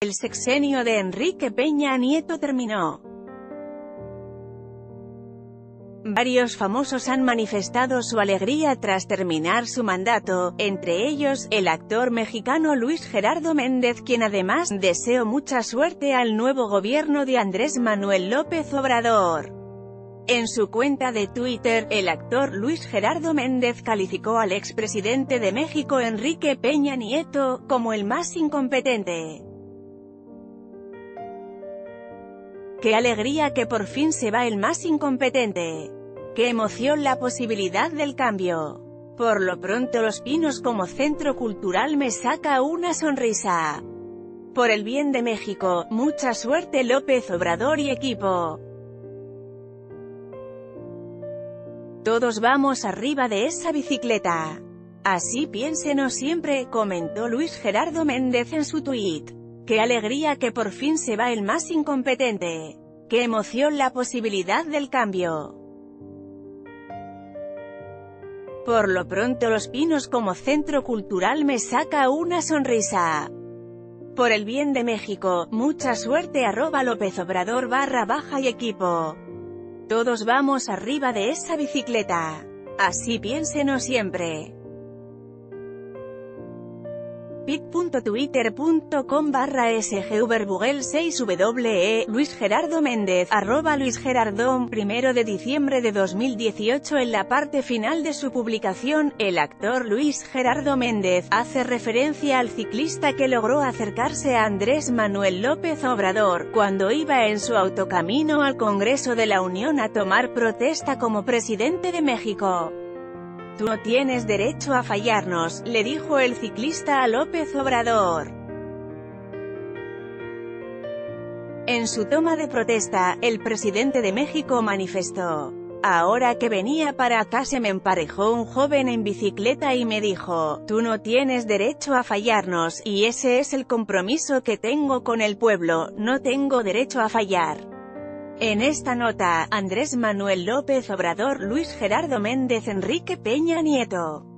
El sexenio de Enrique Peña Nieto terminó. Varios famosos han manifestado su alegría tras terminar su mandato, entre ellos, el actor mexicano Luis Gerardo Méndez, quien además deseó mucha suerte al nuevo gobierno de Andrés Manuel López Obrador. En su cuenta de Twitter, el actor Luis Gerardo Méndez calificó al expresidente de México Enrique Peña Nieto como el más incompetente. ¡Qué alegría que por fin se va el más incompetente! ¡Qué emoción la posibilidad del cambio! Por lo pronto Los Pinos como centro cultural me saca una sonrisa. Por el bien de México, mucha suerte López Obrador y equipo. Todos vamos arriba de esa bicicleta. Así piénsenos siempre, comentó Luis Gerardo Méndez en su tuit. ¡Qué alegría que por fin se va el más incompetente! ¡Qué emoción la posibilidad del cambio! Por lo pronto Los Pinos como centro cultural me saca una sonrisa. Por el bien de México, mucha suerte @ López Obrador /baja y equipo. Todos vamos arriba de esa bicicleta. Así piénsenos siempre. pic.twitter.com/sgvbugel6we Luis Gerardo Méndez, @ Luis Gerardón. 1 de diciembre de 2018. En la parte final de su publicación, el actor Luis Gerardo Méndez hace referencia al ciclista que logró acercarse a Andrés Manuel López Obrador, cuando iba en su autocamino al Congreso de la Unión a tomar protesta como presidente de México. «Tú no tienes derecho a fallarnos», le dijo el ciclista a López Obrador. En su toma de protesta, el presidente de México manifestó: «Ahora que venía para acá se me emparejó un joven en bicicleta y me dijo, tú no tienes derecho a fallarnos, y ese es el compromiso que tengo con el pueblo, no tengo derecho a fallar». En esta nota, Andrés Manuel López Obrador, Luis Gerardo Méndez, Enrique Peña Nieto.